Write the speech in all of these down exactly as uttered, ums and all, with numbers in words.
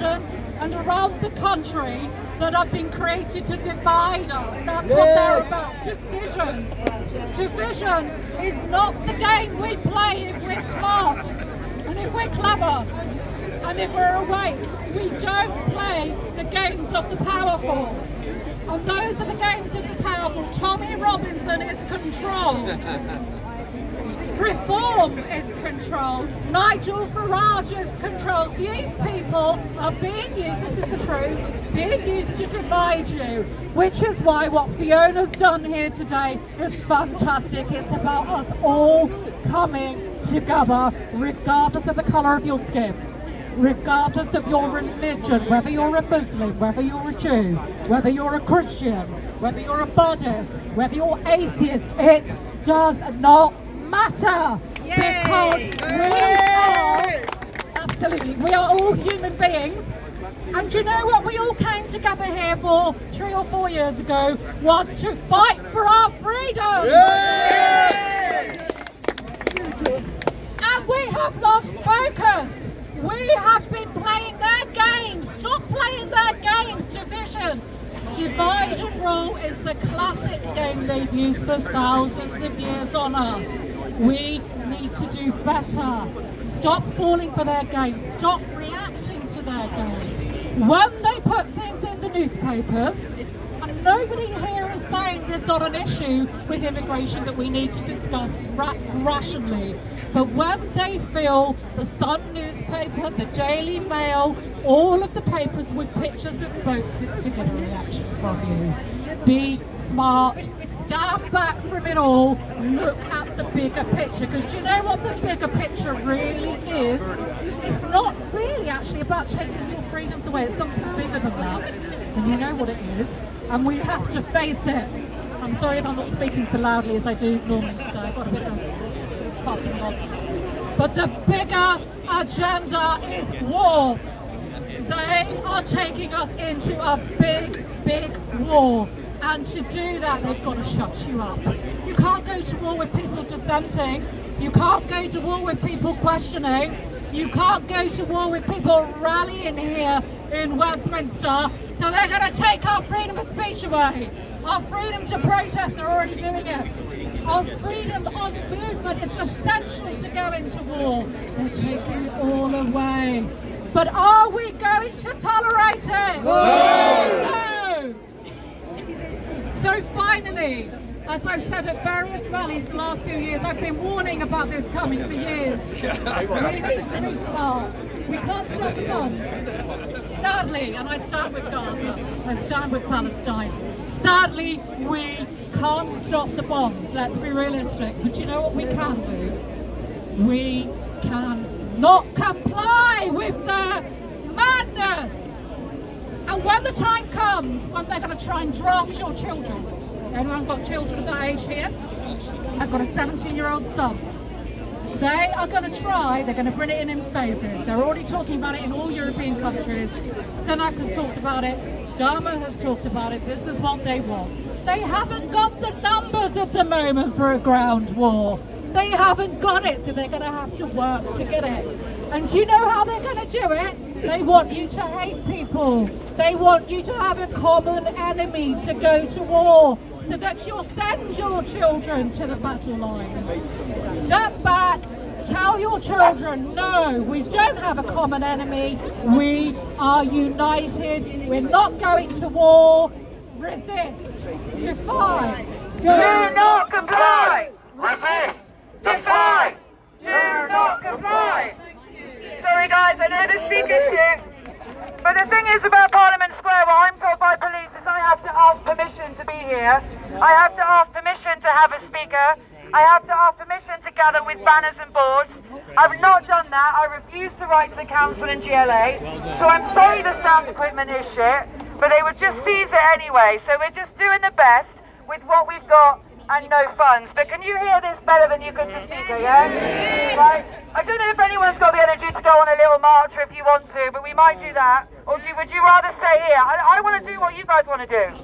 London and around the country that have been created to divide us. That's yes. what they're about. Division. Division is not the game we play if we're smart and if we're clever and if we're awake. We don't play the games of the powerful. And those are the games of the powerful. Tommy Robinson is controlled. Reform is controlled, Nigel Farage is controlled. These people are being used, this is the truth, being used to divide you, which is why what Fiona's done here today is fantastic. It's about us all coming together, regardless of the colour of your skin, regardless of your religion, whether you're a Muslim, whether you're a Jew, whether you're a Christian, whether you're a Buddhist, whether you're atheist, it does not matter, because Yay. we are, absolutely, we are all human beings. And do you know what we all came together here for three or four years ago was to fight for our freedom. Yay. And we have lost focus. We have been playing their games. Stop playing their games. Division. Divide and rule is the classic game they've used for thousands of years on us. We need to do better. Stop falling for their games. Stop reacting to their games. When they put things in the newspapers, and nobody here is saying there's not an issue with immigration that we need to discuss ra rationally, but when they feel the Sun newspaper, the Daily Mail, all of the papers with pictures of boats, it's to get a reaction from you. Be smart. Stand back from it all, look at the bigger picture, because do you know what the bigger picture really is? It's not really actually about taking your freedoms away, it's something bigger than that, and you know what it is, and we have to face it. I'm sorry if I'm not speaking so loudly as I do normally today, I've got a bit of popping off. But the bigger agenda is war. They are taking us into a big, big war. And to do that, they've got to shut you up. You can't go to war with people dissenting. You can't go to war with people questioning. You can't go to war with people rallying here in Westminster. So they're going to take our freedom of speech away. Our freedom to protest, they're already doing it. Our freedom of movement is essential to go into war. They're taking it all away. But are we going to tolerate it? No! So finally, as I've said at various rallies the last few years, I've been warning about this coming for years. We need to be smart. We can't stop the bombs. Sadly, and I stand with Gaza, I stand with Palestine. Sadly, we can't stop the bombs. Let's be realistic. But you know what we can do? We can not comply with their madness. And when the time comes, when they're going to try and draft your children, anyone got children of that age here? I've got a seventeen-year-old son. They are going to try, they're going to bring it in in phases. They're already talking about it in all European countries. Sunak has talked about it, Starmer has talked about it, this is what they want. They haven't got the numbers at the moment for a ground war. They haven't got it, so they're going to have to work to get it. And do you know how they're going to do it? They want you to hate people. They want you to have a common enemy to go to war, so that you'll send your children to the battle lines. Step back, tell your children, no, we don't have a common enemy. We are united. We're not going to war. Resist. Defy. Do not comply. Resist. Defy. Do not comply. Sorry guys, I know this big issue, but the thing is about Parliament Square, what I'm told by police is I have to ask permission to be here, I have to ask permission to have a speaker, I have to ask permission to gather with banners and boards. I've not done that, I refuse to write to the council and G L A, so I'm sorry the sound equipment is shit, but they would just seize it anyway, so we're just doing the best with what we've got and no funds. But can you hear this better than you could the speaker, yeah? Right. I don't know if anyone's got the energy to go on a little march or if you want to, but we might do that. Or do you, would you rather stay here? I, I want to do what you guys want to do.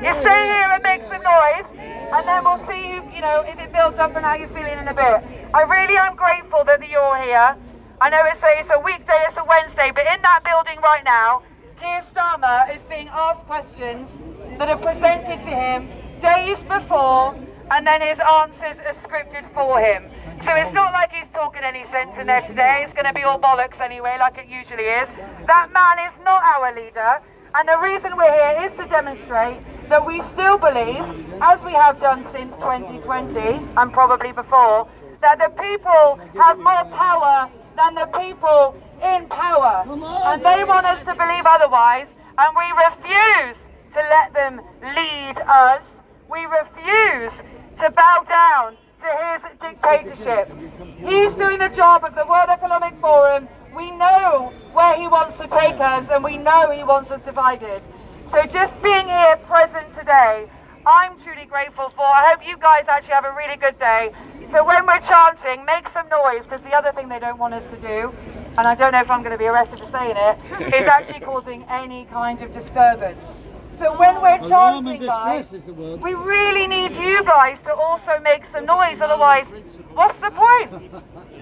You stay here and make some noise, and then we'll see, you, you know, if it builds up and how you're feeling in a bit. I really am grateful that you're here. I know it's a, it's a weekday, it's a Wednesday, but in that building right now, Keir Starmer is being asked questions that are presented to him days before, and then his answers are scripted for him. So it's not like he's talking any sense in there today. It's going to be all bollocks anyway, like it usually is. That man is not our leader. And the reason we're here is to demonstrate that we still believe, as we have done since twenty twenty, and probably before, that the people have more power than the people in power. And they want us to believe otherwise, and we refuse to let them lead us. We refuse to bow down to his dictatorship. He's doing the job of the World Economic Forum. We know where he wants to take us, and we know he wants us divided. So just being here present today, I'm truly grateful for. I hope you guys actually have a really good day. So when we're chanting, make some noise, because the other thing they don't want us to do, and I don't know if I'm going to be arrested for saying it, is actually causing any kind of disturbance. So when we're chanting, guys, we really need you guys to also make some noise, otherwise, what's the point?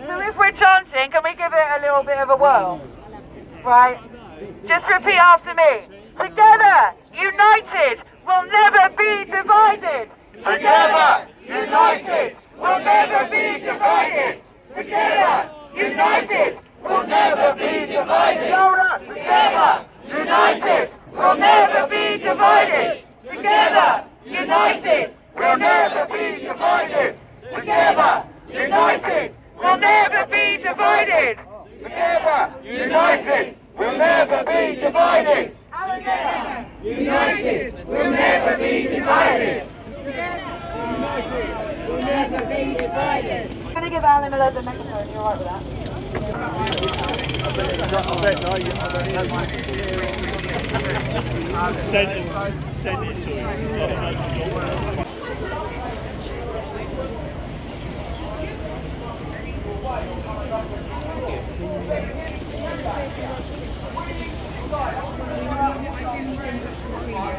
So if we're chanting, can we give it a little bit of a whirl? Right? Just repeat after me. Together, united, we'll never be divided. Together, united, we'll never be divided. Together, united, we'll never be divided. Together, united, we'll never be divided. Together, united, we'll never be divided. Together, united, we'll never be divided. Together, united, we'll never be divided. Together, united, we'll never be divided. Together, we'll never be divided. I'm going to give Alan Miller the microphone. You're all right with that? Sentence, sentence. I do need